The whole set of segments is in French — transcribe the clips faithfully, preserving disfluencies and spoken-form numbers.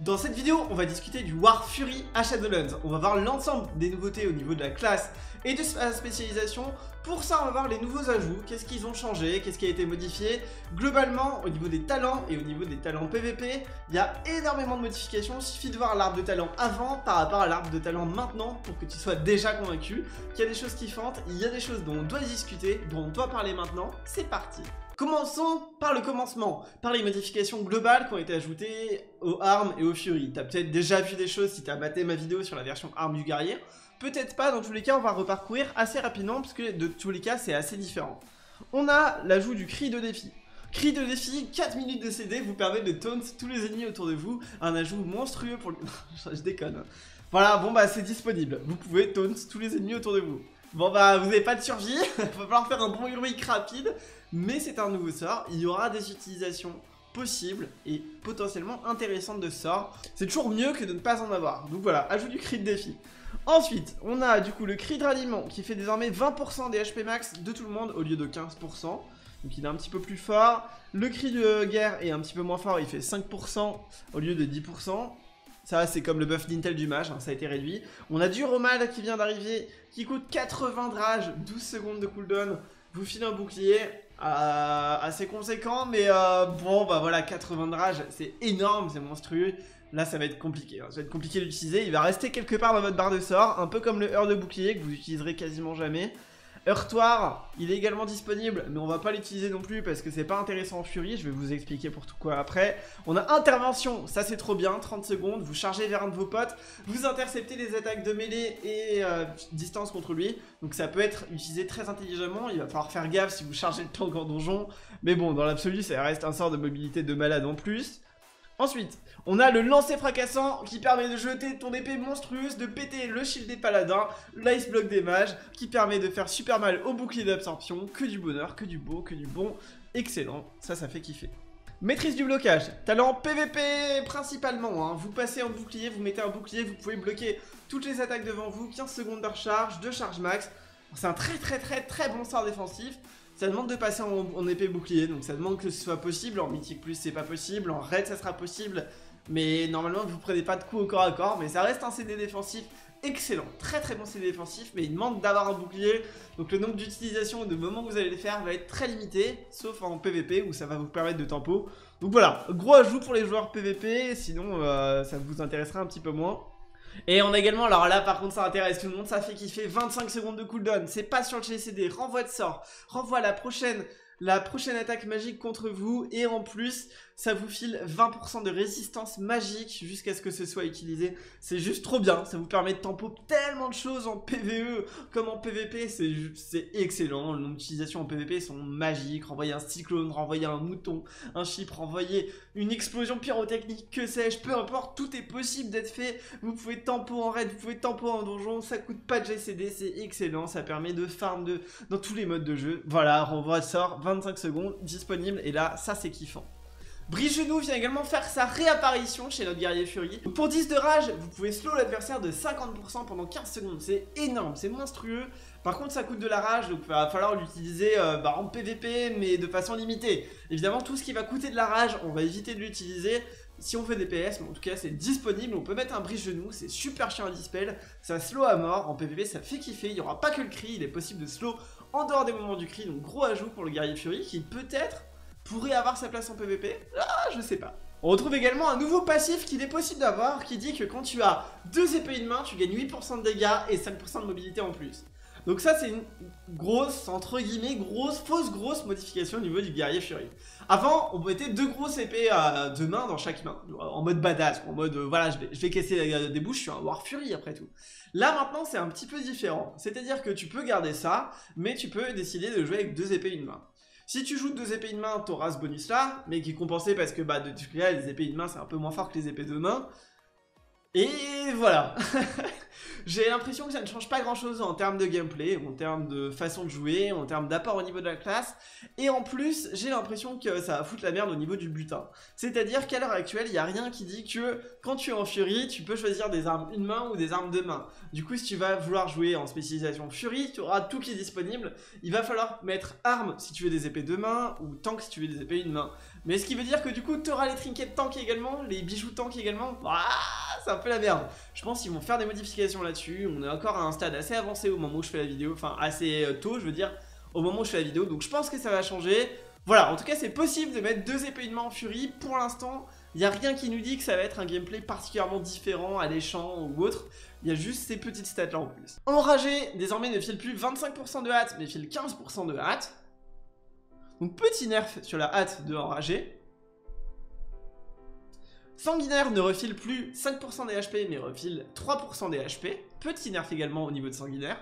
Dans cette vidéo, on va discuter du War Fury à Shadowlands. On va voir l'ensemble des nouveautés au niveau de la classe et de sa spécialisation. Pour ça, on va voir les nouveaux ajouts, qu'est-ce qu'ils ont changé, qu'est-ce qui a été modifié. Globalement, au niveau des talents et au niveau des talents P V P, il y a énormément de modifications. Il suffit de voir l'arbre de talent avant par rapport à l'arbre de talent maintenant pour que tu sois déjà convaincu qu'il y a des choses kiffantes, il y a des choses dont on doit discuter, dont on doit parler maintenant. C'est parti! Commençons par le commencement, par les modifications globales qui ont été ajoutées aux armes et aux furies. T'as peut-être déjà vu des choses si t'as batté ma vidéo sur la version arme du guerrier, peut-être pas, dans tous les cas on va reparcourir assez rapidement parce que de tous les cas c'est assez différent. On a l'ajout du cri de défi. Cri de défi, quatre minutes de C D vous permet de taunt tous les ennemis autour de vous, un ajout monstrueux pour le... je déconne. Voilà, bon bah c'est disponible, vous pouvez taunt tous les ennemis autour de vous. Bon bah vous n'avez pas de survie, il va falloir faire un bon heroic rapide, mais c'est un nouveau sort, il y aura des utilisations possibles et potentiellement intéressantes de ce sort. C'est toujours mieux que de ne pas en avoir, donc voilà, ajout du cri de défi. Ensuite, on a du coup le cri de ralliement qui fait désormais vingt pour cent des H P max de tout le monde au lieu de quinze pour cent, donc il est un petit peu plus fort. Le cri de guerre est un petit peu moins fort, il fait cinq pour cent au lieu de dix pour cent. Ça c'est comme le buff d'Intel du mage, hein, ça a été réduit. On a du Romald qui vient d'arriver, qui coûte quatre-vingts de rage, douze secondes de cooldown, vous file un bouclier, euh, assez conséquent, mais euh, bon bah voilà, quatre-vingts de rage, c'est énorme, c'est monstrueux. Là ça va être compliqué, hein. Ça va être compliqué d'utiliser, il va rester quelque part dans votre barre de sort, un peu comme le heurt de bouclier que vous utiliserez quasiment jamais. Heurtoir, il est également disponible, mais on va pas l'utiliser non plus parce que c'est pas intéressant en furie, je vais vous expliquer pourquoi après. On a Intervention, ça c'est trop bien, trente secondes, vous chargez vers un de vos potes, vous interceptez les attaques de mêlée et euh, distance contre lui, donc ça peut être utilisé très intelligemment, il va falloir faire gaffe si vous chargez le tank en donjon, mais bon, dans l'absolu ça reste un sort de mobilité de malade en plus. Ensuite, on a le lancer fracassant qui permet de jeter ton épée monstrueuse, de péter le shield des paladins, l'ice block des mages, qui permet de faire super mal au bouclier d'absorption, que du bonheur, que du beau, que du bon, excellent, ça, ça fait kiffer. Maîtrise du blocage, talent P V P principalement, hein. Vous passez en bouclier, vous mettez un bouclier, vous pouvez bloquer toutes les attaques devant vous, quinze secondes de recharge, de charge max, c'est un très très très très bon sort défensif. Ça demande de passer en, en épée bouclier, donc ça demande que ce soit possible. En mythique plus c'est pas possible, en raid ça sera possible, mais normalement vous prenez pas de coups au corps à corps, mais ça reste un C D défensif excellent, très très bon C D défensif, mais il demande d'avoir un bouclier, donc le nombre d'utilisations et de moments que vous allez les faire va être très limité, sauf en P V P où ça va vous permettre de tempo. Donc voilà, gros ajout pour les joueurs P V P, sinon euh, ça vous intéressera un petit peu moins. Et on a également, alors là par contre ça intéresse tout le monde, ça fait kiffer, vingt-cinq secondes de cooldown, c'est pas sur le G C D, renvoie de sort, renvoie la prochaine, la prochaine attaque magique contre vous, et en plus ça vous file vingt pour cent de résistance magique jusqu'à ce que ce soit utilisé, c'est juste trop bien, ça vous permet de tempo tellement de choses en P V E comme en P V P, c'est excellent, les utilisations en P V P sont magiques, renvoyer un cyclone, renvoyer un mouton, un chip, renvoyer une explosion pyrotechnique, que sais-je, peu importe, tout est possible d'être fait, vous pouvez tempo en raid, vous pouvez tempo en donjon, ça coûte pas de G C D, c'est excellent, ça permet de farm de, dans tous les modes de jeu, voilà, renvoi sort, vingt-cinq secondes, disponible, et là ça c'est kiffant. Brise-genou vient également faire sa réapparition chez notre guerrier Fury. Pour dix de rage, vous pouvez slow l'adversaire de cinquante pour cent pendant quinze secondes. C'est énorme, c'est monstrueux. Par contre, ça coûte de la rage, donc il va falloir l'utiliser euh, bah, en P V P, mais de façon limitée. Évidemment, tout ce qui va coûter de la rage, on va éviter de l'utiliser si on fait des P S, mais en tout cas, c'est disponible. On peut mettre un brise-genou, c'est super chiant à dispel. Ça slow à mort. En P V P, ça fait kiffer. Il n'y aura pas que le cri, il est possible de slow en dehors des moments du cri. Donc, gros ajout pour le guerrier Fury qui peut-être pourrait avoir sa place en P V P, ah, je sais pas. On retrouve également un nouveau passif qu'il est possible d'avoir, qui dit que quand tu as deux épées de main, tu gagnes huit pour cent de dégâts et cinq pour cent de mobilité en plus. Donc ça c'est une grosse, entre guillemets, grosse, fausse grosse modification au niveau du guerrier Fury. Avant, on mettait deux grosses épées euh, de main dans chaque main, en mode badass, en mode euh, voilà, je vais, je vais casser des bouches, je suis un War Fury après tout. Là maintenant c'est un petit peu différent, c'est-à-dire que tu peux garder ça, mais tu peux décider de jouer avec deux épées de main. Si tu joues deux épées de main, t'auras ce bonus là, mais qui est compensé parce que bah, de tout cas, les épées de main c'est un peu moins fort que les épées de main. Et voilà. J'ai l'impression que ça ne change pas grand chose en termes de gameplay, en termes de façon de jouer, en termes d'apport au niveau de la classe. Et en plus, j'ai l'impression que ça va foutre la merde au niveau du butin. C'est-à-dire qu'à l'heure actuelle, il n'y a rien qui dit que quand tu es en Fury, tu peux choisir des armes une main ou des armes deux mains. Du coup, si tu vas vouloir jouer en spécialisation Fury, tu auras tout qui est disponible. Il va falloir mettre armes si tu veux des épées deux mains ou tank si tu veux des épées une main. Mais ce qui veut dire que du coup, tu auras les trinkets tank également, les bijoux tank également. Ah, c'est un peu la merde. Je pense qu'ils vont faire des modifications là-dessus. On est encore à un stade assez avancé au moment où je fais la vidéo. Enfin, assez tôt, je veux dire, au moment où je fais la vidéo. Donc, je pense que ça va changer. Voilà, en tout cas, c'est possible de mettre deux épées une main en Fury. Pour l'instant, il n'y a rien qui nous dit que ça va être un gameplay particulièrement différent, alléchant ou autre. Il y a juste ces petites stats-là en plus. Enragé, désormais, ne file plus vingt-cinq pour cent de hâte, mais file quinze pour cent de hâte. Donc, petit nerf sur la hâte de Enragé. Sanguinaire ne refile plus cinq pour cent des H P, mais refile trois pour cent des H P. Petit nerf également au niveau de Sanguinaire.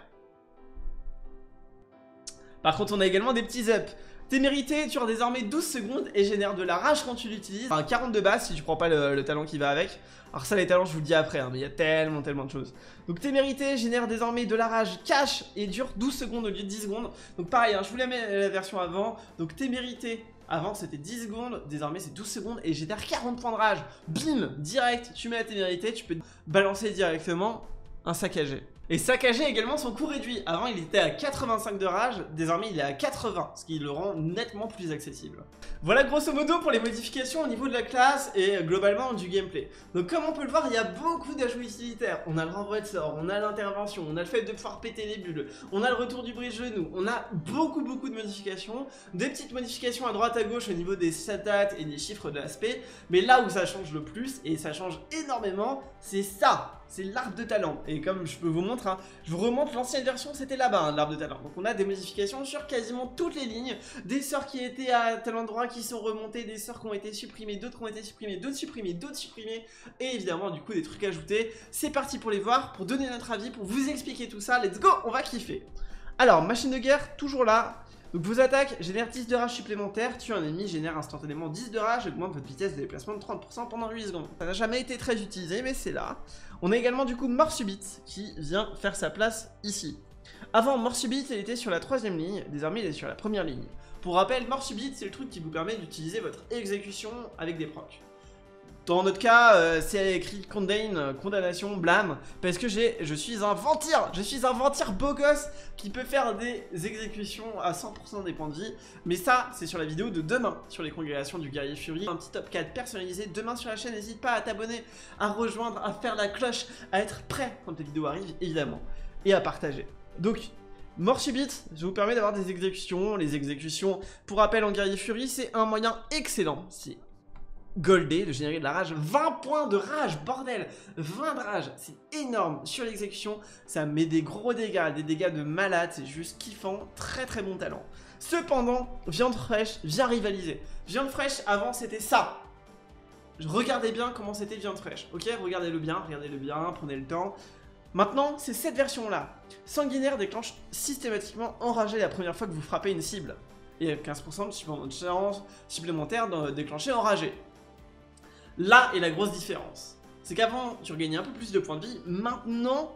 Par contre, on a également des petits ups. Témérité dure désormais douze secondes et génère de la rage quand tu l'utilises. Enfin, quarante de base si tu prends pas le, le talent qui va avec. Alors ça, les talents, je vous le dis après, hein, mais il y a tellement, tellement de choses. Donc Témérité génère désormais de la rage cash et dure douze secondes au lieu de dix secondes. Donc pareil, hein, je vous la mets la version avant. Donc Témérité, avant c'était dix secondes, désormais c'est douze secondes et génère quarante points de rage. Bim, direct, tu mets la Témérité, tu peux balancer directement un Saccagé. Et Saccagé également son coût réduit. Avant il était à quatre-vingt-cinq de rage, désormais il est à quatre-vingts, ce qui le rend nettement plus accessible. Voilà grosso modo pour les modifications au niveau de la classe et globalement du gameplay. Donc comme on peut le voir, il y a beaucoup d'ajouts utilitaires. On a le renvoi de sort, on a l'intervention, on a le fait de pouvoir péter les bulles, on a le retour du brise-genou, on a beaucoup beaucoup de modifications, des petites modifications à droite à gauche au niveau des stats et des chiffres de l'aspect. Mais là où ça change le plus, et ça change énormément, c'est ça. C'est l'arbre de talent, et comme je peux vous montrer, hein, je vous remonte l'ancienne version, c'était là-bas, hein, l'arbre de talent. Donc on a des modifications sur quasiment toutes les lignes, des sorts qui étaient à tel endroit qui sont remontés, des sorts qui ont été supprimés, d'autres qui ont été supprimés, d'autres supprimés, d'autres supprimés, et évidemment du coup des trucs ajoutés. C'est parti pour les voir, pour donner notre avis, pour vous expliquer tout ça, let's go, on va kiffer. Alors, machine de guerre, toujours là. Donc vos attaques génèrent dix de rage supplémentaire, tue un ennemi, génère instantanément dix de rage, augmente votre vitesse de déplacement de trente pour cent pendant huit secondes. Ça n'a jamais été très utilisé, mais c'est là. On a également du coup Mort Subite, qui vient faire sa place ici. Avant, Mort Subite, elle était sur la troisième ligne, désormais elle est sur la première ligne. Pour rappel, Mort Subite, c'est le truc qui vous permet d'utiliser votre exécution avec des procs. Dans notre cas, euh, c'est écrit condamne, condamnation, blâme, parce que j'ai, je suis un ventir, je suis un ventir beau gosse qui peut faire des exécutions à cent pour cent des points de vie, mais ça, c'est sur la vidéo de demain, sur les congrégations du guerrier Fury, un petit top quatre personnalisé demain sur la chaîne, n'hésite pas à t'abonner, à rejoindre, à faire la cloche, à être prêt quand les vidéos arrivent, évidemment, et à partager. Donc, Mort Subite, je vous permets d'avoir des exécutions, les exécutions, pour rappel en guerrier Fury, c'est un moyen excellent, c'est goldé, de générer de la rage, vingt points de rage, bordel, vingt de rage, c'est énorme, sur l'exécution, ça met des gros dégâts, des dégâts de malade, c'est juste kiffant, très très bon talent. Cependant, Viande fraîche vient rivaliser. Viande fraîche, avant c'était ça. Regardez bien comment c'était Viande fraîche, ok, regardez-le bien, regardez-le bien, prenez le temps. Maintenant, c'est cette version-là. Sanguinaire déclenche systématiquement enragé la première fois que vous frappez une cible. Et quinze pour cent de chance supplémentaire de déclencher enragé. Là est la grosse différence, c'est qu'avant tu regagnais un peu plus de points de vie, maintenant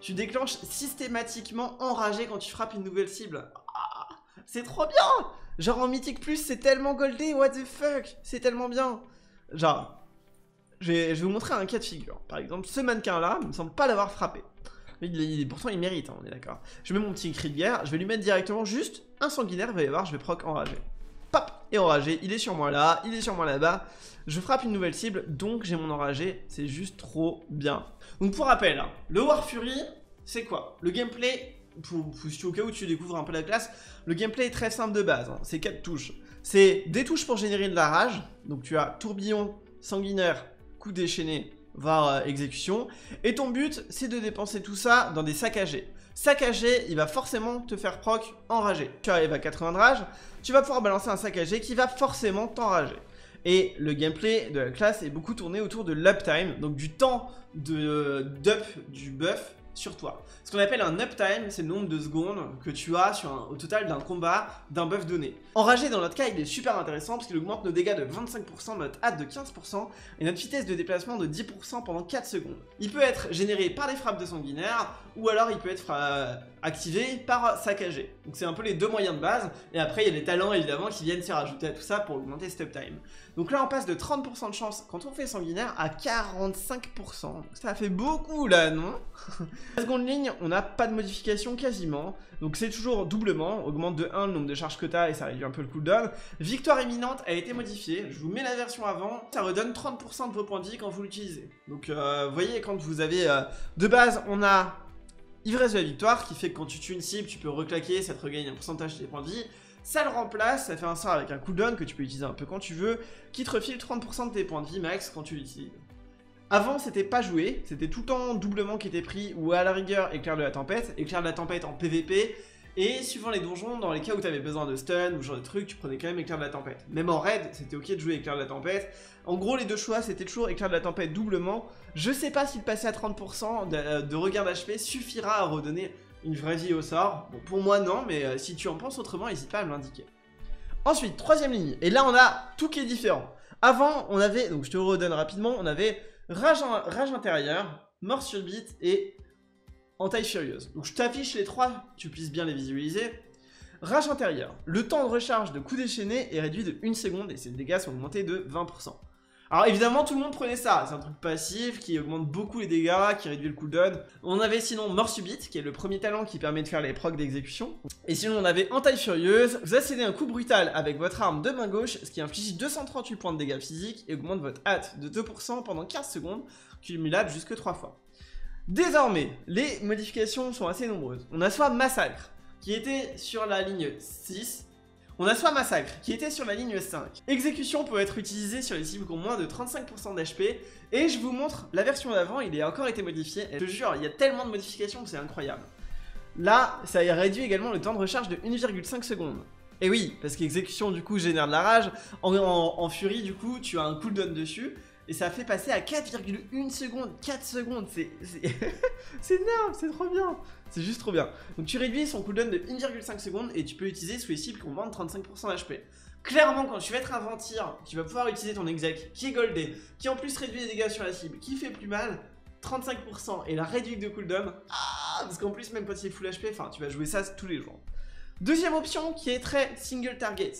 tu déclenches systématiquement enragé quand tu frappes une nouvelle cible. Ah, c'est trop bien. Genre en mythique plus c'est tellement goldé, what the fuck, c'est tellement bien. Genre, je vais, je vais vous montrer un cas de figure, par exemple ce mannequin là, il me semble pas l'avoir frappé. Il, il, pourtant il mérite, hein, on est d'accord. Je mets mon petit cri de guerre, je vais lui mettre directement juste un sanguinaire, vous allez voir, je vais proc enragé. Pop, et enragé, il est sur moi là, il est sur moi là-bas. Je frappe une nouvelle cible, donc j'ai mon enragé, c'est juste trop bien. Donc pour rappel, le War Fury, c'est quoi? Le gameplay, pour, pour, au cas où tu découvres un peu la classe, le gameplay est très simple de base, hein, c'est quatre touches. C'est des touches pour générer de la rage, donc tu as tourbillon, sanguinaire, coup déchaîné, var euh, exécution. Et ton but, c'est de dépenser tout ça dans des saccagés. Saccagé, il va forcément te faire proc enragé. Tu arrives à quatre-vingts de rage, tu vas pouvoir balancer un saccagé qui va forcément t'enrager. Et le gameplay de la classe est beaucoup tourné autour de l'uptime, donc du temps de d'up du buff sur toi. Ce qu'on appelle un uptime, c'est le nombre de secondes que tu as sur un, au total d'un combat, d'un buff donné. Enragé, dans notre cas, il est super intéressant parce qu'il augmente nos dégâts de vingt-cinq pour cent, notre hâte de quinze pour cent et notre vitesse de déplacement de dix pour cent pendant quatre secondes. Il peut être généré par des frappes de sanguinaire ou alors il peut être euh, activé par saccagé. Donc c'est un peu les deux moyens de base et après il y a les talents évidemment qui viennent se rajouter à tout ça pour augmenter ce uptime. Donc là on passe de trente pour cent de chance quand on fait sanguinaire à quarante-cinq pour cent. Donc ça fait beaucoup là, non? La seconde ligne, on n'a pas de modification quasiment, donc c'est toujours doublement, on augmente de un le nombre de charges que tu as et ça réduit un peu le cooldown. Victoire imminente a été modifiée, je vous mets la version avant, ça redonne trente pour cent de vos points de vie quand vous l'utilisez. Donc vous euh, voyez, quand vous avez euh, de base on a ivresse de la victoire qui fait que quand tu tues une cible tu peux reclaquer, ça te regagne un pourcentage de tes points de vie. Ça le remplace, ça fait un sort avec un cooldown que tu peux utiliser un peu quand tu veux, qui te refile trente pour cent de tes points de vie max quand tu l'utilises. Avant, c'était pas joué, c'était tout le temps doublement qui était pris, ou à la rigueur, éclair de la tempête, éclair de la tempête en P V P, et suivant les donjons, dans les cas où t'avais besoin de stun ou genre de truc, tu prenais quand même éclair de la tempête. Même en raid, c'était ok de jouer éclair de la tempête. En gros, les deux choix, c'était toujours éclair de la tempête doublement. Je sais pas si le passer à trente pour cent de, de regard d'H P suffira à redonner une vraie vie au sort. Bon, pour moi, non, mais euh, si tu en penses autrement, n'hésite pas à me l'indiquer. Ensuite, troisième ligne, et là, on a tout qui est différent. Avant, on avait, donc je te redonne rapidement, on avait... Rage, en, rage intérieure, mort subite et entaille furieuse. Donc je t'affiche les trois, tu puisses bien les visualiser. Rage intérieure, le temps de recharge de coup déchaîné est réduit de une seconde et ses dégâts sont augmentés de vingt pour cent. Alors évidemment tout le monde prenait ça, c'est un truc passif qui augmente beaucoup les dégâts, qui réduit le cooldown. On avait sinon mort subite qui est le premier talent qui permet de faire les procs d'exécution. Et sinon on avait entaille furieuse, vous assénez un coup brutal avec votre arme de main gauche, ce qui inflige deux cent trente-huit points de dégâts physiques et augmente votre hâte de deux pour cent pendant quinze secondes, cumulable jusque trois fois. Désormais, les modifications sont assez nombreuses. On a soit massacre, qui était sur la ligne six, on a soit Massacre, qui était sur la ligne cinq. Exécution peut être utilisée sur les cibles qui ont moins de trente-cinq pour cent d'H P. Et je vous montre la version d'avant, il a encore été modifié. Et je te jure, il y a tellement de modifications que c'est incroyable. Là, ça a réduit également le temps de recharge de une virgule cinq secondes. Et oui, parce qu'exécution du coup génère de la rage. En, en, en furie du coup, tu as un cooldown dessus. Et ça fait passer à quatre virgule une secondes. quatre secondes, c'est énorme, c'est trop bien. C'est juste trop bien. Donc tu réduis son cooldown de une virgule cinq secondes et tu peux l'utiliser sous les cibles qui ont moins de trente-cinq pour cent d'H P. Clairement, quand tu vas te ralentir, tu vas pouvoir utiliser ton exec qui est goldé, qui en plus réduit les dégâts sur la cible, qui fait plus mal, trente-cinq pour cent et la réduction de cooldown. Ah, parce qu'en plus, même quand il est full H P, enfin, tu vas jouer ça tous les jours. Deuxième option qui est très single target.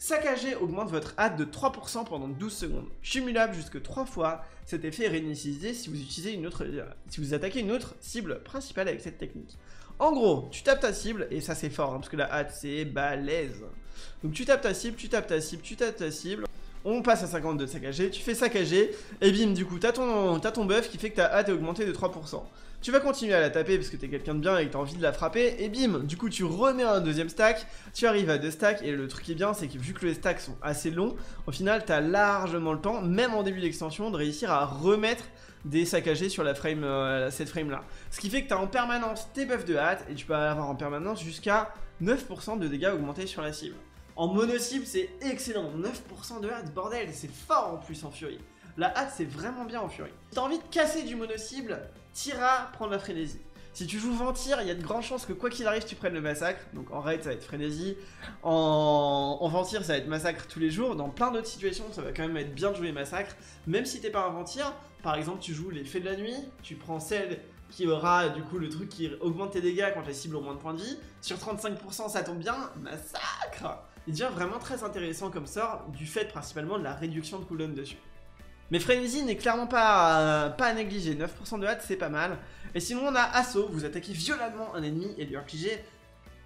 Saccagé augmente votre hâte de trois pour cent pendant douze secondes, cumulable jusque trois fois, cet effet est réinitialisé si vous utilisez une autre, si vous attaquez une autre cible principale avec cette technique. En gros, tu tapes ta cible, et ça c'est fort, hein, parce que la hâte c'est balèze. Donc tu tapes ta cible, tu tapes ta cible, tu tapes ta cible, on passe à cinquante-deux de saccagé, tu fais saccagé, et bim, du coup t'as ton, t'as ton buff qui fait que ta hâte est augmentée de trois pour cent. Tu vas continuer à la taper parce que t'es quelqu'un de bien et que t'as envie de la frapper, et bim, du coup tu remets un deuxième stack, tu arrives à deux stacks, et le truc qui est bien, c'est que vu que les stacks sont assez longs, au final t'as largement le temps, même en début d'extension, de réussir à remettre des saccagés sur la frame, euh, cette frame là. Ce qui fait que t'as en permanence tes buffs de hâte, et tu peux avoir en permanence jusqu'à neuf pour cent de dégâts augmentés sur la cible. En mono-cible, c'est excellent, neuf pour cent de hâte, bordel, c'est fort en plus en furie. La hâte, c'est vraiment bien en furie. Si t'as envie de casser du mono-cible, t'iras prendre la frénésie. Si tu joues ventir, il y a de grandes chances que quoi qu'il arrive, tu prennes le massacre. Donc en raid, ça va être frénésie. En... en ventir, ça va être massacre tous les jours. Dans plein d'autres situations, ça va quand même être bien de jouer massacre. Même si t'es pas un ventir, par exemple, tu joues les fées de la nuit, tu prends celle qui aura du coup le truc qui augmente tes dégâts quand les cibles ont moins de points de vie. Sur trente-cinq pour cent, ça tombe bien, massacre. Il devient vraiment très intéressant comme sort, du fait principalement de la réduction de cooldown dessus. Mais Frénésie n'est clairement pas, euh, pas à négliger, neuf pour cent de hâte c'est pas mal. Et sinon on a Assaut, vous attaquez violemment un ennemi et lui infligez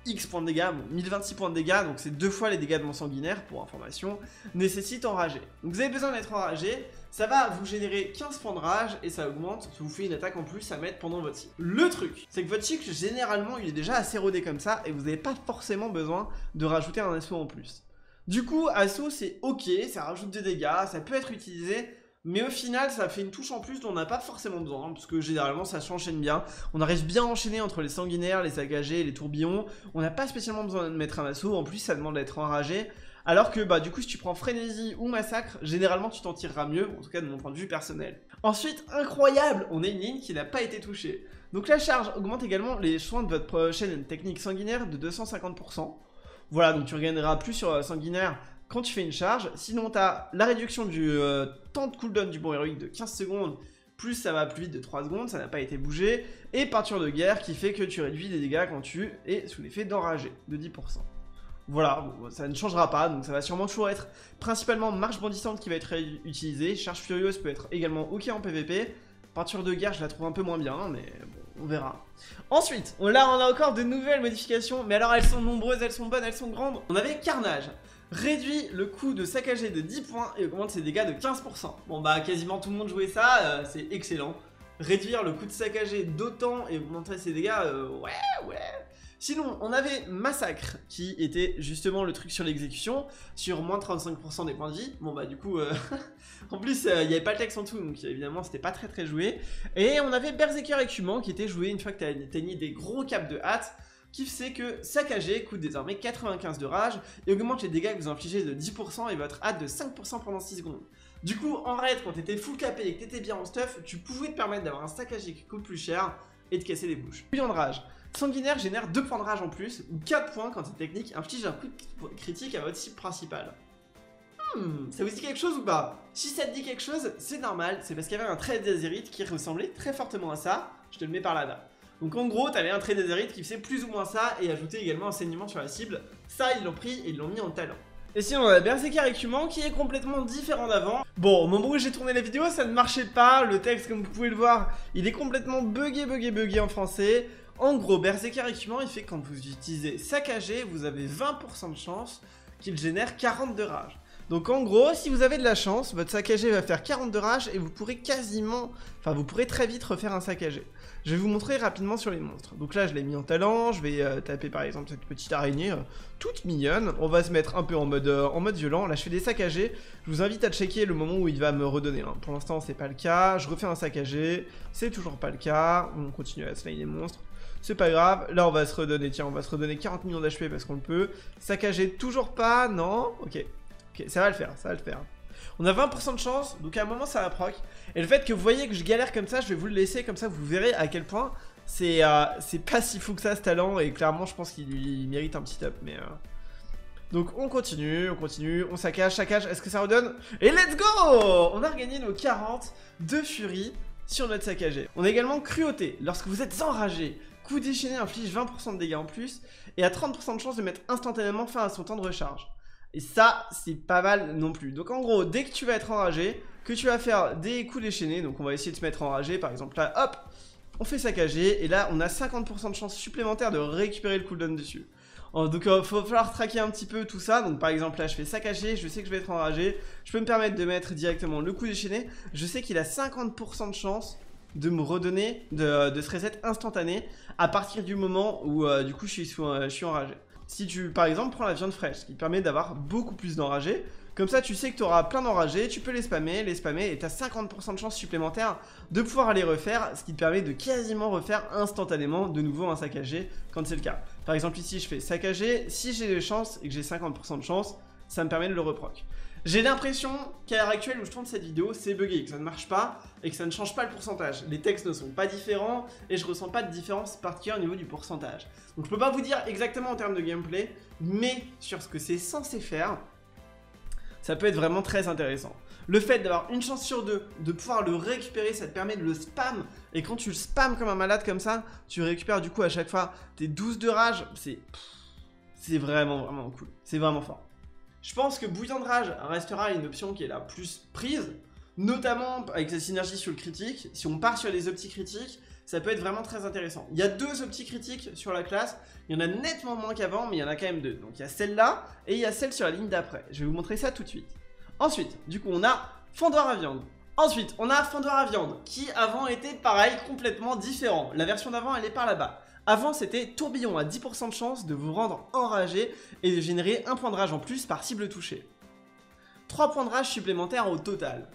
X points de dégâts, bon, mille vingt-six points de dégâts, donc c'est deux fois les dégâts de mon sanguinaire pour information, nécessite enragé. Donc vous avez besoin d'être enragé, ça va vous générer quinze points de rage et ça augmente, ça vous fait une attaque en plus à mettre pendant votre cycle. Le truc, c'est que votre cycle généralement il est déjà assez rodé comme ça et vous n'avez pas forcément besoin de rajouter un assaut en plus. Du coup assaut c'est ok, ça rajoute des dégâts, ça peut être utilisé. Mais au final, ça fait une touche en plus dont on n'a pas forcément besoin, hein, parce que généralement ça s'enchaîne bien. On arrive bien à enchaîner entre les sanguinaires, les saccagés et les tourbillons. On n'a pas spécialement besoin de mettre un assaut, en plus ça demande d'être enragé. Alors que bah du coup si tu prends frénésie ou massacre, généralement tu t'en tireras mieux, en tout cas de mon point de vue personnel. Ensuite, incroyable, on a une ligne qui n'a pas été touchée. Donc la charge augmente également les soins de votre prochaine technique sanguinaire de deux cent cinquante pour cent. Voilà, donc tu regagneras plus sur sanguinaire quand tu fais une charge. Sinon, tu as la réduction du euh, temps de cooldown du bon héroïque de quinze secondes, plus ça va plus vite de trois secondes, ça n'a pas été bougé. Et peinture de guerre qui fait que tu réduis des dégâts quand tu es sous l'effet d'enragé de dix pour cent. Voilà, bon, ça ne changera pas, donc ça va sûrement toujours être principalement marche bondissante qui va être utilisée. Charge furieuse peut être également ok en P V P. Peinture de guerre, je la trouve un peu moins bien, mais bon, on verra. Ensuite, là on a encore de nouvelles modifications, mais alors elles sont nombreuses, elles sont bonnes, elles sont grandes. On avait Carnage, réduit le coût de saccagé de dix points et augmente ses dégâts de quinze pour cent. Bon bah quasiment tout le monde jouait ça, euh, c'est excellent. Réduire le coût de saccagé d'autant et augmenter ses dégâts, euh, ouais, ouais. Sinon, on avait Massacre, qui était justement le truc sur l'exécution, sur moins de trente-cinq pour cent des points de vie. Bon bah du coup, euh, en plus, il euh, n'y avait pas le texte en dessous, donc évidemment, c'était pas très très joué. Et on avait Berserker Écumant, qui était joué une fois que tu as atteigné des gros caps de hâte, qui faisait que Saccagé coûte désormais quatre-vingt-quinze de rage, et augmente les dégâts que vous infligez de dix pour cent et votre hâte de cinq pour cent pendant six secondes. Du coup, en raid, quand t'étais full capé et que t'étais bien en stuff, tu pouvais te permettre d'avoir un Saccagé qui coûte plus cher et de casser des bouches. Bouillon de rage. Sanguinaire génère deux points de rage en plus, ou quatre points quand cette technique inflige un coup de critique à votre cible principale. Hmm, ça vous dit quelque chose ou pas? Si ça te dit quelque chose, c'est normal, c'est parce qu'il y avait un trait d'Azerite qui ressemblait très fortement à ça, je te le mets par là bas. Donc en gros, t'avais un trait d'Azerite qui faisait plus ou moins ça, et ajoutait également un saignement sur la cible, ça ils l'ont pris et ils l'ont mis en talent. Et sinon on a Berserker Écumant qui est complètement différent d'avant. Bon, au moment où j'ai tourné la vidéo, ça ne marchait pas, le texte comme vous pouvez le voir, il est complètement buggé, buggé, buggé en français. En gros, Berserker Écumant, il fait que quand vous utilisez Saccagé, vous avez vingt pour cent de chance qu'il génère quarante de rage. Donc en gros, si vous avez de la chance, votre Saccagé va faire quarante de rage et vous pourrez quasiment... Enfin, vous pourrez très vite refaire un Saccagé. Je vais vous montrer rapidement sur les monstres. Donc là, je l'ai mis en talent, je vais euh, taper par exemple cette petite araignée, euh, toute mignonne. On va se mettre un peu en mode, euh, en mode violent. Là, je fais des Saccagés. Je vous invite à checker le moment où il va me redonner. Hein. Pour l'instant, c'est pas le cas. Je refais un Saccagé. C'est toujours pas le cas. On continue à slider les monstres. C'est pas grave, là on va se redonner, tiens, on va se redonner quarante millions d'H P parce qu'on le peut. Saccager toujours pas, non, ok. Ok, ça va le faire, ça va le faire. On a vingt pour cent de chance, donc à un moment ça va proc. Et le fait que vous voyez que je galère comme ça, je vais vous le laisser, comme ça vous verrez à quel point c'est euh, pas si fou que ça ce talent. Et clairement je pense qu'il mérite un petit up, mais... Euh... Donc on continue, on continue, on saccage, saccage, est-ce que ça redonne? Et let's go! On a regagné nos quarante de Fury sur notre saccagé. On a également cruauté, lorsque vous êtes enragé. Coup déchaîné inflige vingt pour cent de dégâts en plus et a trente pour cent de chance de mettre instantanément fin à son temps de recharge. Et ça, c'est pas mal non plus. Donc en gros, dès que tu vas être enragé, que tu vas faire des coups déchaînés, donc on va essayer de se mettre enragé, par exemple là, hop, on fait saccager et là, on a cinquante pour cent de chance supplémentaire de récupérer le cooldown dessus. Donc il faut falloir traquer un petit peu tout ça, donc par exemple là je fais saccager, je sais que je vais être enragé, je peux me permettre de mettre directement le coup déchaîné, je sais qu'il a cinquante pour cent de chance de me redonner de, de ce reset instantané à partir du moment où euh, du coup je suis, sous, euh, je suis enragé. Si tu par exemple prends la viande fraîche, ce qui te permet d'avoir beaucoup plus d'enragés, comme ça tu sais que tu auras plein d'enragés, tu peux les spammer, les spammer et tu as cinquante pour cent de chance supplémentaire de pouvoir les refaire, ce qui te permet de quasiment refaire instantanément de nouveau un saccagé quand c'est le cas. Par exemple ici je fais saccagé, si j'ai des chances et que j'ai cinquante pour cent de chance, ça me permet de le reproc. J'ai l'impression qu'à l'heure actuelle où je tourne cette vidéo, c'est bugué, que ça ne marche pas et que ça ne change pas le pourcentage. Les textes ne sont pas différents et je ressens pas de différence particulière au niveau du pourcentage. Donc je peux pas vous dire exactement en termes de gameplay, mais sur ce que c'est censé faire, ça peut être vraiment très intéressant. Le fait d'avoir une chance sur deux de pouvoir le récupérer, ça te permet de le spam. Et quand tu le spam comme un malade comme ça, tu récupères du coup à chaque fois tes douze de rage. C'est c'est vraiment vraiment cool, c'est vraiment fort. Je pense que Bouillon de rage restera une option qui est la plus prise, notamment avec sa synergie sur le critique. Si on part sur les optis critiques, ça peut être vraiment très intéressant. Il y a deux optis critiques sur la classe, il y en a nettement moins qu'avant, mais il y en a quand même deux. Donc il y a celle-là et il y a celle sur la ligne d'après. Je vais vous montrer ça tout de suite. Ensuite, du coup, on a Fendoir à viande. Ensuite, on a Fendoir à viande, qui avant était pareil, complètement différent. La version d'avant, elle est par là-bas. Avant, c'était tourbillon à dix pour cent de chance de vous rendre enragé et de générer un point de rage en plus par cible touchée. trois points de rage supplémentaires au total.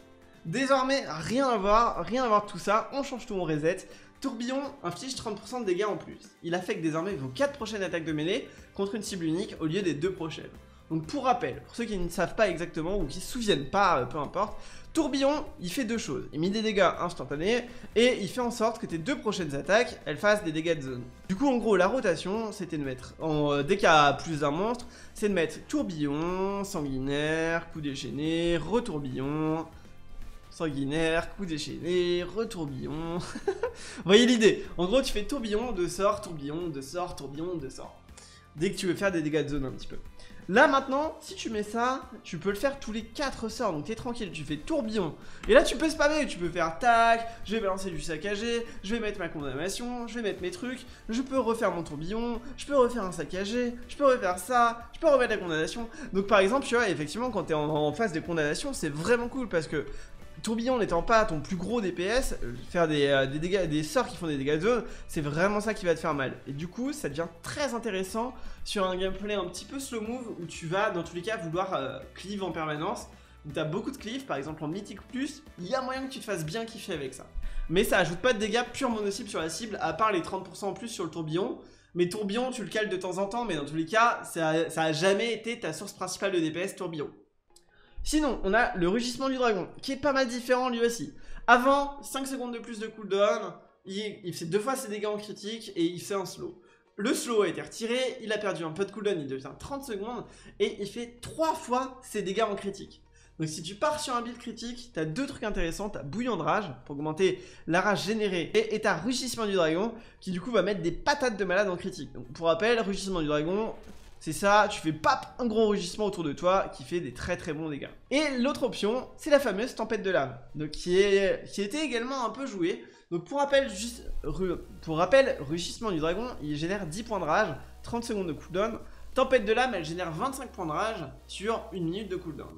Désormais, rien à voir, rien à voir de tout ça, on change tout, on reset. Tourbillon inflige trente pour cent de dégâts en plus. Il affecte désormais vos quatre prochaines attaques de mêlée contre une cible unique au lieu des deux prochaines. Donc pour rappel, pour ceux qui ne savent pas exactement ou qui ne se souviennent pas, peu importe, Tourbillon, il fait deux choses. Il met des dégâts instantanés et il fait en sorte que tes deux prochaines attaques, elles fassent des dégâts de zone. Du coup, en gros, la rotation, c'était de mettre, en, euh, dès qu'il y a plus d'un monstre, c'est de mettre Tourbillon, Sanguinaire, Coup déchaîné, Retourbillon... Sanguinaire, Coup déchaîné, retourbillon. Vous voyez l'idée. En gros, tu fais tourbillon de sort, tourbillon de sort, tourbillon de sort. Dès que tu veux faire des dégâts de zone un petit peu. Là maintenant, si tu mets ça, tu peux le faire tous les quatre sorts. Donc t'es tranquille, tu fais tourbillon. Et là, tu peux spammer, tu peux faire tac, je vais balancer du saccagé, je vais mettre ma condamnation, je vais mettre mes trucs, je peux refaire mon tourbillon, je peux refaire un saccagé, je peux refaire ça, je peux remettre la condamnation. Donc par exemple, tu vois, effectivement, quand t'es en, en phase de condamnation, c'est vraiment cool parce que Tourbillon n'étant pas ton plus gros D P S, euh, faire des, euh, des, dégâts, des sorts qui font des dégâts de zone, c'est vraiment ça qui va te faire mal. Et du coup, ça devient très intéressant sur un gameplay un petit peu slow move où tu vas, dans tous les cas, vouloir euh, cleave en permanence. T'as beaucoup de cleave, par exemple en mythique plus, il y a moyen que tu te fasses bien kiffer avec ça. Mais ça ajoute pas de dégâts pure monocible sur la cible, à part les trente pour cent en plus sur le tourbillon. Mais tourbillon, tu le cales de temps en temps, mais dans tous les cas, ça, ça a jamais été ta source principale de D P S tourbillon. Sinon, on a le rugissement du dragon, qui est pas mal différent lui aussi. Avant, cinq secondes de plus de cooldown, il, il fait deux fois ses dégâts en critique et il fait un slow. Le slow a été retiré, il a perdu un peu de cooldown, il devient trente secondes et il fait trois fois ses dégâts en critique. Donc si tu pars sur un build critique, t'as deux trucs intéressants, t'as Bouillon de rage, pour augmenter la rage générée, et, et t'as Rugissement du dragon, qui du coup va mettre des patates de malade en critique. Donc pour rappel, Rugissement du dragon... C'est ça, tu fais pap, un gros rugissement autour de toi qui fait des très très bons dégâts. Et l'autre option, c'est la fameuse Tempête de lame, donc qui, est, qui était également un peu jouée. Donc pour rappel, juste, pour rappel, Rugissement du dragon, il génère dix points de rage, trente secondes de cooldown. Tempête de lame, elle génère vingt-cinq points de rage sur une minute de cooldown.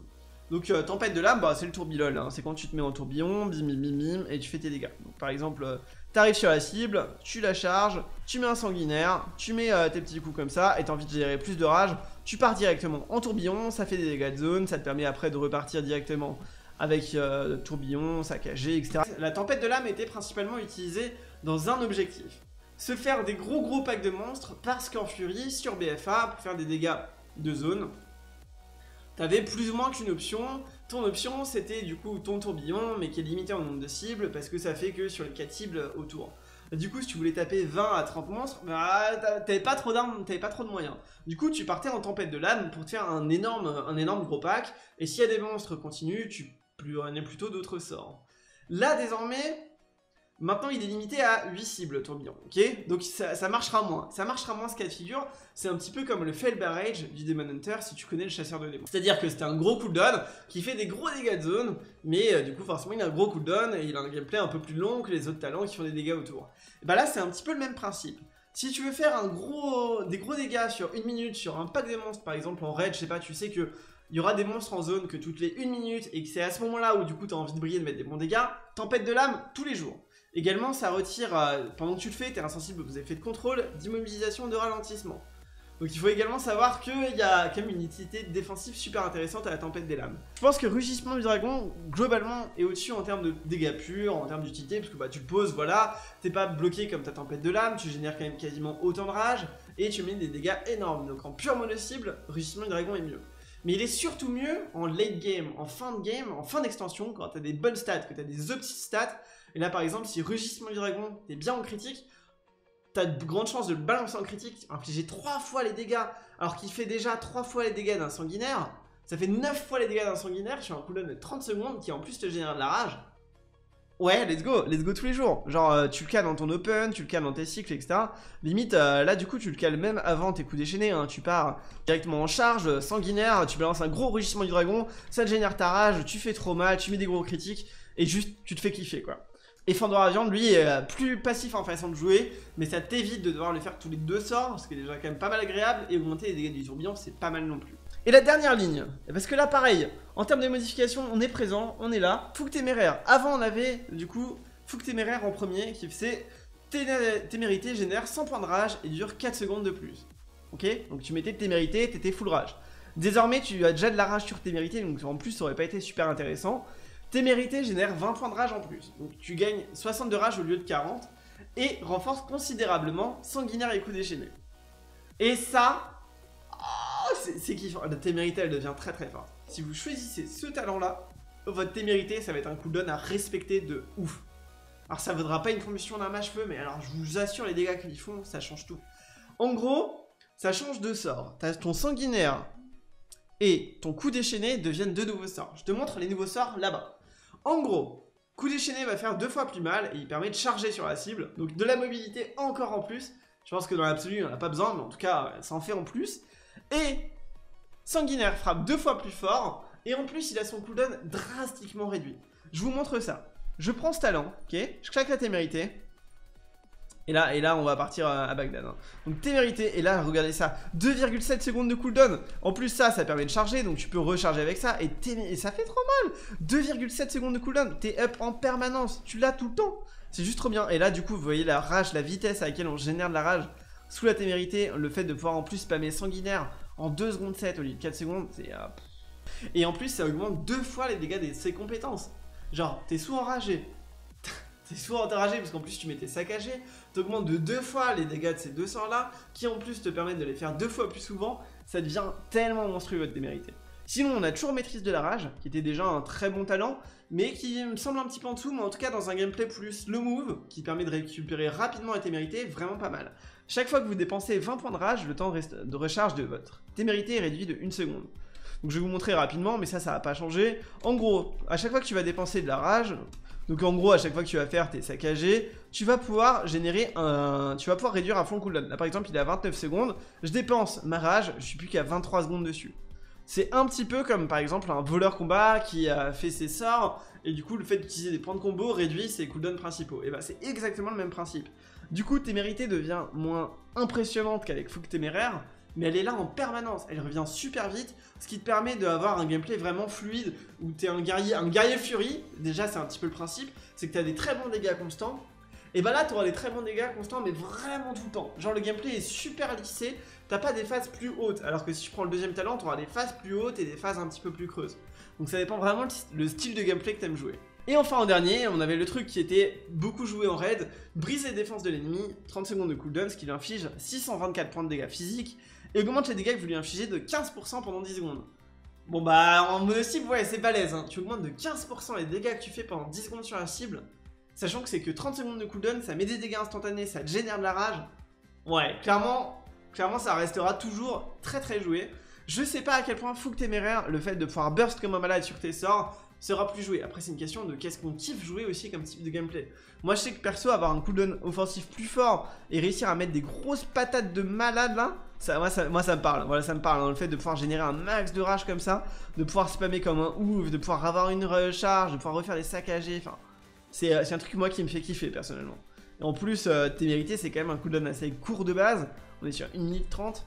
Donc euh, Tempête de lame, bah, c'est le tourbillon, hein. C'est quand tu te mets en tourbillon, bim bim bim bim, et tu fais tes dégâts. Donc par exemple... Euh, t'arrives sur la cible, tu la charges, tu mets un sanguinaire, tu mets euh, tes petits coups comme ça et t'as envie de générer plus de rage, tu pars directement en tourbillon, ça fait des dégâts de zone, ça te permet après de repartir directement avec euh, tourbillon, saccagé, et cetera. La tempête de l'âme était principalement utilisée dans un objectif, se faire des gros gros packs de monstres parce qu'en Fury, sur B F A, pour faire des dégâts de zone, t'avais plus ou moins qu'une option. Ton option, c'était du coup ton tourbillon, mais qui est limité en nombre de cibles, parce que ça fait que sur les quatre cibles autour. Du coup, si tu voulais taper vingt à trente monstres, bah, t'avais pas trop d'armes, t'avais pas trop de moyens. Du coup, tu partais en tempête de lame pour te faire un énorme, un énorme gros pack, et s'il y a des monstres continus, tu prenais plutôt d'autres sorts. Là, désormais... Maintenant, il est limité à huit cibles, le tourbillon, ok? Donc, ça, ça marchera moins. Ça marchera moins ce cas de figure. C'est un petit peu comme le fail barrage du Demon Hunter, si tu connais le chasseur de démons. C'est-à-dire que c'était un gros cooldown qui fait des gros dégâts de zone, mais euh, du coup, forcément, il a un gros cooldown et il a un gameplay un peu plus long que les autres talents qui font des dégâts autour. Et bah là, c'est un petit peu le même principe. Si tu veux faire un gros, des gros dégâts sur une minute, sur un pack de monstres, par exemple, en raid, je sais pas, tu sais que... Il y aura des monstres en zone que toutes les une minute et que c'est à ce moment-là où du coup t'as envie de briller, de mettre des bons dégâts. Tempête de lame tous les jours. Également, ça retire, euh, pendant que tu le fais, t'es insensible aux effets de contrôle, d'immobilisation, de ralentissement. Donc il faut également savoir qu'il y a quand même une utilité défensive super intéressante à la tempête des lames. Je pense que Rugissement du dragon, globalement, est au-dessus en termes de dégâts purs, en termes d'utilité, parce que bah, tu le poses, voilà, t'es pas bloqué comme ta tempête de lame, tu génères quand même quasiment autant de rage, et tu mets des dégâts énormes. Donc en pure mono-cible, Rugissement du dragon est mieux. Mais il est surtout mieux en late game, en fin de game, en fin d'extension, quand t'as des bonnes stats, que t'as des optiques stats. Et là par exemple, si Rugissement du dragon, t'es bien en critique, t'as de grandes chances de le balancer en critique, infliger trois fois les dégâts, alors qu'il fait déjà trois fois les dégâts d'un sanguinaire, ça fait neuf fois les dégâts d'un sanguinaire sur un cooldown de trente secondes qui en plus te génère de la rage. Ouais, let's go, let's go tous les jours. Genre, euh, tu le cales dans ton open, tu le cales dans tes cycles, et cetera. Limite, euh, là, du coup, tu le cales même avant tes coups déchaînés. Hein. Tu pars directement en charge, sanguinaire, tu balances un gros rugissement du dragon, ça te génère ta rage, tu fais trop mal, tu mets des gros critiques, et juste, tu te fais kiffer, quoi. Et Fendoir à viande, lui, est euh, plus passif en façon de jouer, mais ça t'évite de devoir le faire tous les deux sorts, ce qui est déjà quand même pas mal agréable, et augmenter les dégâts du tourbillon, c'est pas mal non plus. Et la dernière ligne, parce que là pareil, en termes de modifications, on est présent, on est là. Fougue téméraire, avant on avait du coup Fougue téméraire en premier qui faisait Témérité génère cent points de rage et dure quatre secondes de plus. Ok, donc tu mettais Témérité, t'étais full rage. Désormais tu as déjà de la rage sur Témérité, donc en plus ça aurait pas été super intéressant. Témérité génère vingt points de rage en plus, donc tu gagnes soixante de rage au lieu de quarante et renforce considérablement Sanguinaire et Coup déchaîné. Et ça... c'est kiffant. La témérité, elle devient très très forte. Si vous choisissez ce talent-là, votre témérité, ça va être un cooldown à respecter de ouf. Alors ça ne vaudra pas une promotion d'un mage feu, mais alors je vous assure, les dégâts qu'ils font, ça change tout. En gros, ça change de sort. T'as ton sanguinaire et ton coup déchaîné deviennent deux nouveaux sorts. Je te montre les nouveaux sorts là-bas. En gros, coup déchaîné va faire deux fois plus mal et il permet de charger sur la cible. Donc de la mobilité encore en plus. Je pense que dans l'absolu, on n'a pas besoin, mais en tout cas, ça en fait en plus. Et sanguinaire frappe deux fois plus fort. Et en plus, il a son cooldown drastiquement réduit. Je vous montre ça. Je prends ce talent, ok. Je claque la témérité. Et là, et là on va partir à Bagdad. Hein. Donc témérité, et là, regardez ça. deux virgule sept secondes de cooldown. En plus, ça, ça permet de charger, donc tu peux recharger avec ça. Et, et ça fait trop mal. deux virgule sept secondes de cooldown. T'es up en permanence. Tu l'as tout le temps. C'est juste trop bien. Et là, du coup, vous voyez la rage, la vitesse à laquelle on génère de la rage. Sous la témérité, le fait de pouvoir en plus spammer sanguinaire en deux secondes sept au lieu de quatre secondes, c'est... Euh... Et en plus, ça augmente deux fois les dégâts de ses compétences. Genre, t'es sous enragé. T'es sous enragé parce qu'en plus, tu mettais saccagé. T'augmentes de deux fois les dégâts de ces deux sorts-là, qui en plus te permettent de les faire deux fois plus souvent. Ça devient tellement monstrueux votre témérité. Sinon, on a toujours maîtrise de la rage, qui était déjà un très bon talent, mais qui me semble un petit peu en dessous, mais en tout cas dans un gameplay plus le move, qui permet de récupérer rapidement la témérité, vraiment pas mal. Chaque fois que vous dépensez vingt points de rage, le temps de recharge de votre témérité est réduit de une seconde. Donc je vais vous montrer rapidement, mais ça, ça va pas changer. En gros, à chaque fois que tu vas dépenser de la rage, donc en gros, à chaque fois que tu vas faire tes saccagés, tu vas pouvoir générer un... Tu vas pouvoir réduire à fond le cooldown. Là, par exemple, il est à vingt-neuf secondes. Je dépense ma rage, je suis plus qu'à vingt-trois secondes dessus. C'est un petit peu comme, par exemple, un voleur combat qui a fait ses sorts, et du coup, le fait d'utiliser des points de combo réduit ses cooldowns principaux. Et bah, c'est exactement le même principe. Du coup, témérité devient moins impressionnante qu'avec Fougue Téméraire, mais elle est là en permanence, elle revient super vite, ce qui te permet d'avoir un gameplay vraiment fluide, où t'es un guerrier, un guerrier fury, déjà c'est un petit peu le principe, c'est que t'as des très bons dégâts constants, et bah ben là t'auras des très bons dégâts constants, mais vraiment tout le temps. Genre le gameplay est super lissé, t'as pas des phases plus hautes, alors que si tu prends le deuxième talent, t'auras des phases plus hautes et des phases un petit peu plus creuses. Donc ça dépend vraiment le style de gameplay que t'aimes jouer. Et enfin en dernier, on avait le truc qui était beaucoup joué en raid, briser les défenses de l'ennemi, trente secondes de cooldown, ce qui lui inflige six cent vingt-quatre points de dégâts physiques, et augmente les dégâts que vous lui infligez de quinze pour cent pendant dix secondes. Bon bah, en mono-cible, ouais, c'est balèze, hein. Tu augmentes de quinze pour cent les dégâts que tu fais pendant dix secondes sur la cible, sachant que c'est que trente secondes de cooldown, ça met des dégâts instantanés, ça te génère de la rage. Ouais, clairement, clairement ça restera toujours très très joué. Je sais pas à quel point Fougue Téméraire, le fait de pouvoir burst comme un malade sur tes sorts, sera plus joué. Après, c'est une question de qu'est-ce qu'on kiffe jouer aussi comme type de gameplay. Moi, je sais que perso, avoir un cooldown offensif plus fort et réussir à mettre des grosses patates de malade là, ça, moi, ça, moi ça me parle, voilà ça me parle, hein. Le fait de pouvoir générer un max de rage comme ça, de pouvoir spammer comme un ouf, de pouvoir avoir une recharge, de pouvoir refaire des saccagés, enfin, c'est un truc moi qui me fait kiffer personnellement. Et en plus, euh, témérité c'est quand même un cooldown assez court de base, on est sur une minute trente,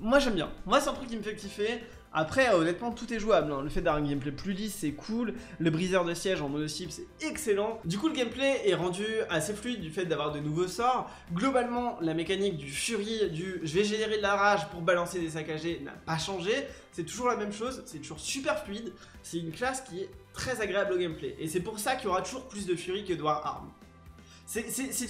moi j'aime bien, moi c'est un truc qui me fait kiffer. Après, honnêtement, tout est jouable, hein. Le fait d'avoir un gameplay plus lisse, c'est cool. Le briseur de siège en mono cible, c'est excellent. Du coup, le gameplay est rendu assez fluide du fait d'avoir de nouveaux sorts. Globalement, la mécanique du fury, du je vais générer de la rage pour balancer des saccagés n'a pas changé. C'est toujours la même chose, c'est toujours super fluide. C'est une classe qui est très agréable au gameplay. Et c'est pour ça qu'il y aura toujours plus de fury que de War Arm. C'est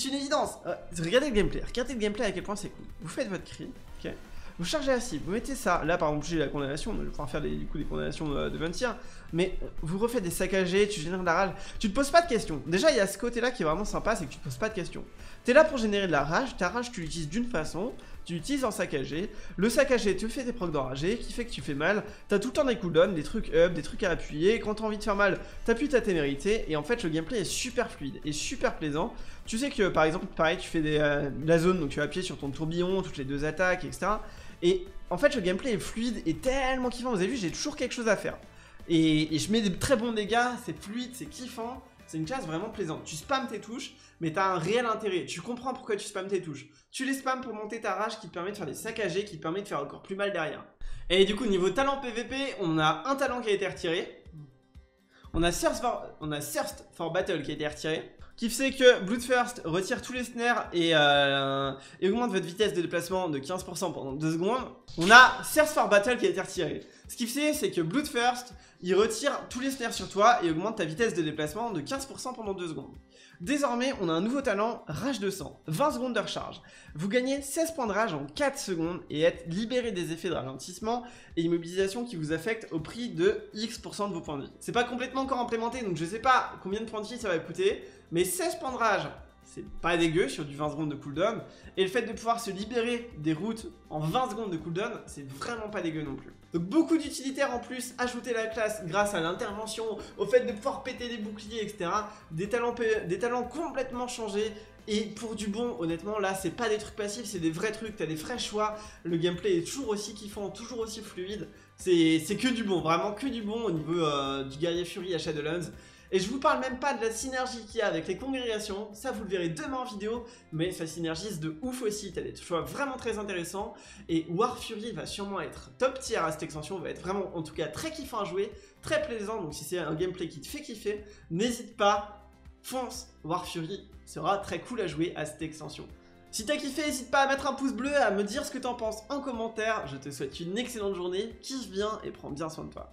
une évidence. Euh, regardez le gameplay, regardez le gameplay à quel point c'est cool. Vous faites votre cri, ok. Vous chargez la cible, vous mettez ça, là par exemple j'ai la condamnation, je vais pouvoir faire des, du coup des condamnations de, de vingt tirs, mais vous refaites des saccagés, tu génères de la rage, tu te poses pas de questions. Déjà il y a ce côté là qui est vraiment sympa, c'est que tu te poses pas de questions. T'es là pour générer de la rage, ta rage tu l'utilises d'une façon, tu l'utilises en saccagé, le saccagé te fait des procs d'enragé, qui fait que tu fais mal, t'as tout le temps des cooldowns, des trucs up, des trucs à appuyer, quand t'as envie de faire mal, t'appuies ta témérité, et en fait le gameplay est super fluide et super plaisant. Tu sais que par exemple, pareil, tu fais des, euh, la zone, donc tu vas appuyer sur ton tourbillon, toutes les deux attaques, et cetera. Et en fait, le gameplay est fluide et tellement kiffant. Vous avez vu, j'ai toujours quelque chose à faire. Et, et je mets des très bons dégâts, c'est fluide, c'est kiffant. C'est une classe vraiment plaisante. Tu spammes tes touches, mais t'as un réel intérêt. Tu comprends pourquoi tu spammes tes touches. Tu les spammes pour monter ta rage qui te permet de faire des saccagés, qui te permet de faire encore plus mal derrière. Et du coup, niveau talent P V P, on a un talent qui a été retiré. On a Thirst for, on a Thirst for Battle qui a été retiré. Qui fait que Bloodthirst retire tous les snares et, euh, et augmente votre vitesse de déplacement de quinze pour cent pendant deux secondes. On a Thirst for Battle qui a été retiré. Ce qu'il fait, c'est que Bloodthirst, il retire tous les snares sur toi et augmente ta vitesse de déplacement de quinze pour cent pendant deux secondes. Désormais, on a un nouveau talent, Rage de sang, vingt secondes de recharge. Vous gagnez seize points de rage en quatre secondes et êtes libéré des effets de ralentissement et immobilisation qui vous affectent au prix de X% de vos points de vie. C'est pas complètement encore implémenté, donc je sais pas combien de points de vie ça va coûter, mais seize points de rage, c'est pas dégueu sur du vingt secondes de cooldown, et le fait de pouvoir se libérer des routes en vingt secondes de cooldown, c'est vraiment pas dégueu non plus. Donc beaucoup d'utilitaires en plus, ajouter à la classe grâce à l'intervention, au fait de pouvoir péter des boucliers, et cetera. Des talents, des talents complètement changés, et pour du bon, honnêtement, là, c'est pas des trucs passifs, c'est des vrais trucs, t'as des vrais choix, le gameplay est toujours aussi kiffant, toujours aussi fluide, c'est que du bon, vraiment que du bon au niveau euh, du guerrier Fury à Shadowlands. Et je vous parle même pas de la synergie qu'il y a avec les congrégations, ça vous le verrez demain en vidéo, mais ça synergise de ouf aussi, t'as des choix vraiment très intéressants, et War Fury va sûrement être top tier à cette extension, va être vraiment en tout cas très kiffant à jouer, très plaisant, donc si c'est un gameplay qui te fait kiffer, n'hésite pas, fonce, War Fury sera très cool à jouer à cette extension. Si t'as kiffé, n'hésite pas à mettre un pouce bleu, à me dire ce que t'en penses en commentaire, je te souhaite une excellente journée, kiffe bien et prends bien soin de toi.